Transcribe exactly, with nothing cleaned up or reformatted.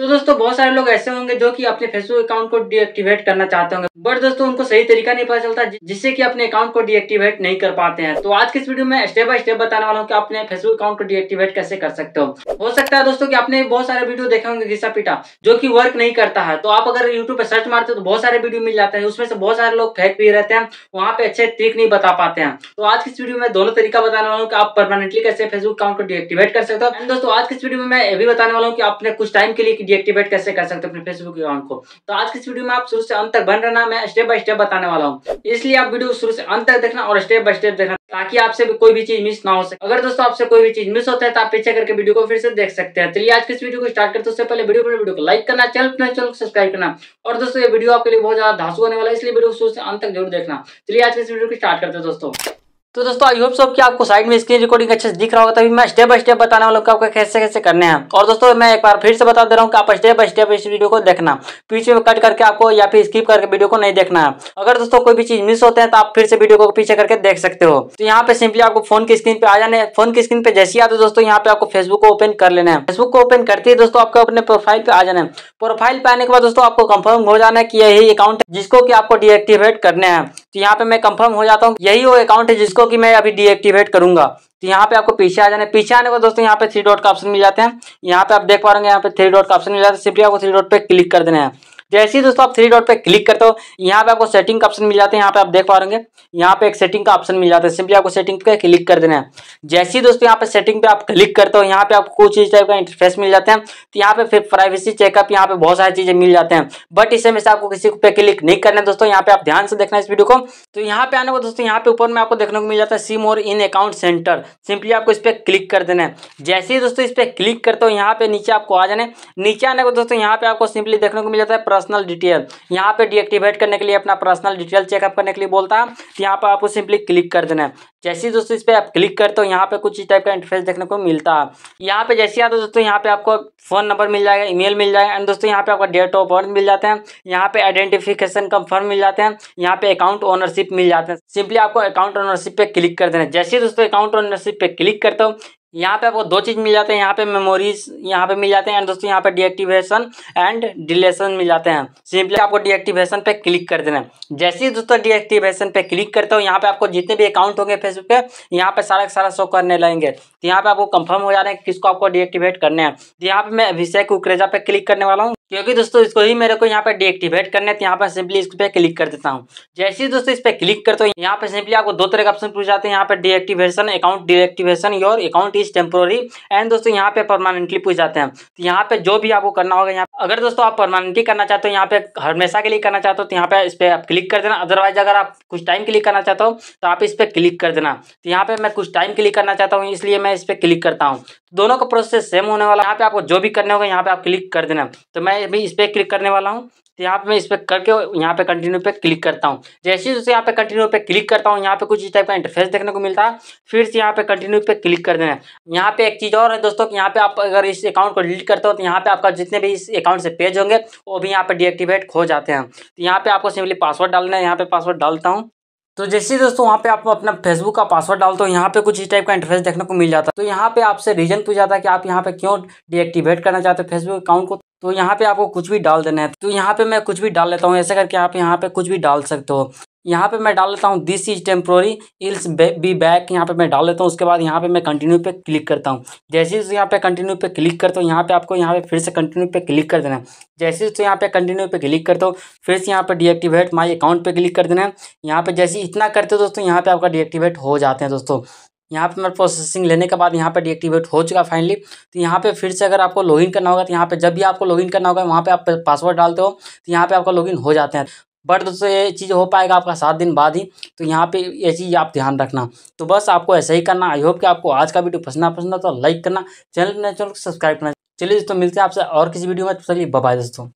तो दोस्तों बहुत सारे लोग ऐसे होंगे जो कि अपने फेसबुक अकाउंट को डीएक्टिवेट करना चाहते होंगे, बट दोस्तों उनको सही तरीका नहीं पता चलता जिससे कि अपने अकाउंट को डीएक्टिवेट नहीं कर पाते हैं। तो आज के इस वीडियो में स्टेप बाय स्टेप बताने वाला हूँ कि अपने फेसबुक अकाउंट को डीएक्टिवेट कैसे कर सकते हो। हो सकता है दोस्तों कि आपने बहुत सारे वीडियो देखे होंगे घिसा पीटा जो कि वर्क नहीं करता है, तो आप अगर यूट्यूब पे सर्च मारते हो तो बहुत सारे वीडियो मिल जाते हैं, उसमें से बहुत सारे लोग फेक भी रहते हैं, वहाँ पे अच्छे ट्रिक नहीं बता पाते हैं। तो आज की इस वीडियो में दोनों तरीका बताने वाला हूँ कि आप परमानेंटली कैसे फेसबुक अकाउंट को डीएक्टिवेट कर सकते हो। एंड दोस्तों आज की इस वीडियो में मैं ये भी बताने वाला हूँ कि आपने कुछ टाइम के लिए डीएक्टिवेट कैसे कर सकते हो अपने फेसबुक अकाउंट को। तो आज की इस वीडियो में आप शुरू से अंत तक बन रहना, मैं स्टेप बाय स्टेप बताने वाला हूँ, इसलिए आप वीडियो शुरू से अंत तक देखना और स्टेप बाय स्टेप देखना ताकि आपसे कोई भी चीज मिस ना हो सके। अगर दोस्तों आपसे कोई भी चीज मिस होता है तो आप पीछे करके वीडियो को फिर से देख सकते हैं। चलिए आज के इस वीडियो को स्टार्ट करते हैं। उससे पहले वीडियो पर वीडियो को लाइक करना, चैनल पर चैनल को सब्सक्राइब करना, और दोस्तों ये वीडियो आपके लिए बहुत ज्यादा धांसू होने वाला है, इसलिए वीडियो को शुरू से अंत तक जरूर देखना। चलिए आज के इस वीडियो को स्टार्ट करते हैं दोस्तों। तो दोस्तों आई होप सब कि आपको साइड में स्क्रीन रिकॉर्डिंग अच्छे से दिख रहा होगा, तभी मैं स्टेप बाय स्टेप बताने वाला हूँ कि आपको कैसे कैसे करने हैं। और दोस्तों मैं एक बार फिर से बता दे रहा हूँ कि आप स्टेप बाय स्टेप इस वीडियो को देखना, पीछे में कट करके आपको या फिर स्किप करके वीडियो को नहीं देखना है। अगर दोस्तों कोई भी चीज मिस होते हैं तो आप फिर से वीडियो को पीछे करके देख सकते हो। तो यहाँ पे सिंपली आपको फोन की स्क्रीन पे आ जाने, फोन की स्क्रीन पे जैसे ही आते दोस्तों यहाँ पे आपको फेसबुक को ओपन कर लेना है। फेसबुक को ओपन करते ही दोस्तों आपको अपने प्रोफाइल पे आ जाना है। प्रोफाइल पे आने के बाद दोस्तों आपको कंफर्म हो जाना है कि यही अकाउंट जिसको कि आपको डीएक्टिवेट करने हैं। तो यहाँ पे मैं कंफर्म हो जाता हूँ, यही वो अकाउंट है जिसको कि मैं अभी डीएक्टिवेट करूंगा। तो यहाँ पे आपको पीछे आ जाने, पीछे आने को दोस्तों यहाँ पे थ्री डॉट का ऑप्शन मिल जाते हैं, यहाँ पे आप देख पा रहे हैं यहाँ पे थ्री डॉट का ऑप्शन मिल जाता है। सिंपली आपको थ्री डॉट पे क्लिक कर देना है। जैसे ही दोस्तों आप थ्री डॉट पे क्लिक करते हो यहाँ पे आपको सेटिंग का ऑप्शन मिल जाता है, यहाँ पे आप देख पा रहे हैं यहाँ पे एक सेटिंग का ऑप्शन मिल जाता है। सिंपली आपको सेटिंग पे क्लिक कर देना है। जैसे ही दोस्तों यहाँ पे सेटिंग पे आप क्लिक करते हो यहाँ पे आपको कुछ चीज टाइप का इंटरफेस मिल जाते हैं। तो यहाँ पे फिर प्राइवेसी चेकअप यहाँ पे बहुत सारी चीजें मिल जाते हैं, बट इसमें से आपको किसी पे क्लिक नहीं करना है दोस्तों। यहाँ पे आप ध्यान से देखना इस वीडियो को। तो यहाँ पे आने को दोस्तों यहाँ पे ऊपर में आपको देखने को मिल जाता है see more in account center. Simply आपको इस पर क्लिक कर देना है। जैसे ही दोस्तों इस पर क्लिक करते हो यहाँ पे नीचे आपको आ जाने, नीचे आने को दोस्तों यहाँ पे आपको सिंपली देखने को मिल जाता है पर्सनल डिटेल। यहाँ पे डीएक्टिवेट करने के लिए अपना पर्सनल डिटेल चेकअप करने के लिए बोलता है, तो यहाँ पर आपको सिंपली क्लिक कर देना है। जैसे ही दोस्तों इस पर आप क्लिक करते हो यहाँ पे कुछ इस टाइप का इंटरफेस देखने को मिलता है। यहाँ पे जैसे ही आते हो दोस्तों यहाँ पे आपको फोन नंबर मिल जाएगा, ईमेल मिल जाएगा, एंड दोस्तों यहाँ पे आपका डेट ऑफ बर्थ मिल जाते हैं, यहाँ पे आइडेंटिफिकेशन कंफर्म मिल जाते हैं, यहाँ पे अकाउंट ओनरशिप मिल जाते हैं। सिंपली आपको अकाउंट ओनरशिप पे क्लिक कर देना है। जैसे ही दोस्तों अकाउंट ओनरशिप पे क्लिक करते हो यहाँ पे आपको दो चीज़ मिल जाते हैं, यहाँ पे मेमोरीज यहाँ पे मिल जाते हैं, एंड दोस्तों यहाँ पे डीएक्टिवेशन एंड डिलेशन मिल जाते हैं। सिंपली आपको डीएक्टिवेशन पे क्लिक कर देना है। जैसे ही दोस्तों डीएक्टिवेशन पे क्लिक करते हो यहाँ पे आपको जितने भी अकाउंट होंगे फेसबुक पे यहाँ पे सारा सारा शो करने लगेंगे। तो यहाँ पे आपको कंफर्म हो जा रहा है कि किसको आपको डीएक्टिवेट करने हैं। तो यहाँ पे मैं अभिषेक कुकरजा पे क्लिक करने वाला हूँ, क्योंकि दोस्तों इसको ही मेरे को यहाँ पे डीएक्टिवेट करने है। तो यहाँ पर सिंपली इस पर क्लिक कर देता हूँ। जैसे ही दोस्तों इस पर क्लिक करते हो यहाँ पे सिंपली आपको दो तरह के ऑप्शन पूछ जाते हैं, यहाँ पे deactivation account deactivation your account is temporary, and दोस्तों यहाँ पे परमानेंटली पूछ जाते हैं। तो यहाँ पे जो भी आपको करना होगा, यहाँ अगर दोस्तों आप परमानेंटली करना चाहते हो, यहाँ पे हमेशा के लिए करना चाहते हो तो यहाँ पे इस पर आप क्लिक कर देना। अदरवाइज अगर आप कुछ टाइम के लिए करना चाहते हो तो आप इस पर क्लिक कर देना। तो यहाँ पे मैं कुछ टाइम के लिए करना चाहता हूँ इसलिए मैं इस पर क्लिक करता हूँ। दोनों का प्रोसेस सेम होने वाला है। यहाँ पे आपको जो भी करने होगा यहाँ पे आप क्लिक कर देना। तो मैं भी इस पर क्लिक करने वाला हूँ। तो यहाँ पे मैं इस पर करके यहाँ पे कंटिन्यू पे क्लिक करता हूँ। जैसे ही दोस्तों यहाँ पे कंटिन्यू पे क्लिक करता हूँ यहाँ पे कुछ इस टाइप का इंटरफेस देखने को मिलता है। फिर से यहाँ पे कंटिन्यू पे क्लिक कर देना है। यहाँ पे एक चीज़ और है दोस्तों कि यहाँ पे आप अगर इस अकाउंट को डिलीट करते हो तो यहाँ पे आपका जितने भी इस अकाउंट से पेज होंगे वो भी यहाँ पे डीएक्टिवेट हो जाते हैं। तो यहाँ पे आपको सिंपली पासवर्ड डालना है। यहाँ पे पासवर्ड डालता हूँ। तो जैसे दोस्तों वहाँ पे आप अपना फेसबुक का पासवर्ड डालते हो यहाँ पे कुछ इस टाइप का इंटरफेस देखने को मिल जाता है। तो यहाँ पे आपसे रीजन पूछा जाता है कि आप यहाँ पे क्यों डीएक्टिवेट करना चाहते हो फेसबुक अकाउंट को। तो यहाँ पे आपको कुछ भी डाल देना है। तो यहाँ पे मैं कुछ भी डाल लेता हूँ। ऐसे करके आप यहाँ पे कुछ भी डाल सकते हो। यहाँ पे मैं डाल लेता हूँ this is temporary ills be back, यहाँ पे मैं डाल लेता हूँ। उसके बाद यहाँ पे मैं कंटिन्यू पे क्लिक करता हूँ। जैसे ही यहाँ पे कंटिन्यू पे क्लिक करते हो यहाँ पे आपको यहाँ पे फिर से कंटिन्यू पे क्लिक कर देना है। जैसे ही यहाँ पे कंटिन्यू पे क्लिक करते हो फिर से यहाँ पे डीएक्टिवेट माई अकाउंट पे क्लिक कर देना है। यहाँ पे जैसे इतना करते हो दोस्तों यहाँ पे आपका डीएक्टिवेट हो जाते हैं। दोस्तों यहाँ पे मेरा प्रोसेसिंग लेने के बाद यहाँ पे डीएक्टिवेट हो चुका फाइनली। तो यहाँ पे फिर से अगर आपको लॉगिन करना होगा तो यहाँ पे जब भी आपको लॉगिन करना होगा वहाँ पे आप पासवर्ड डालते हो तो यहाँ पे आपका लॉगिन हो जाते हैं। बट दोस्तों ये चीज़ हो पाएगा आपका सात दिन बाद ही। तो यहाँ पे ये चीज़ आप ध्यान रखना। तो बस आपको ऐसा ही करना। आई होप कि आपको आज का वीडियो पसंद पसंद हो तो लाइक करना, चैनल को सब्सक्राइब करना। चलिए दोस्तों मिलते हैं आपसे और किसी वीडियो में। तो चलिए बाय बाय दोस्तों।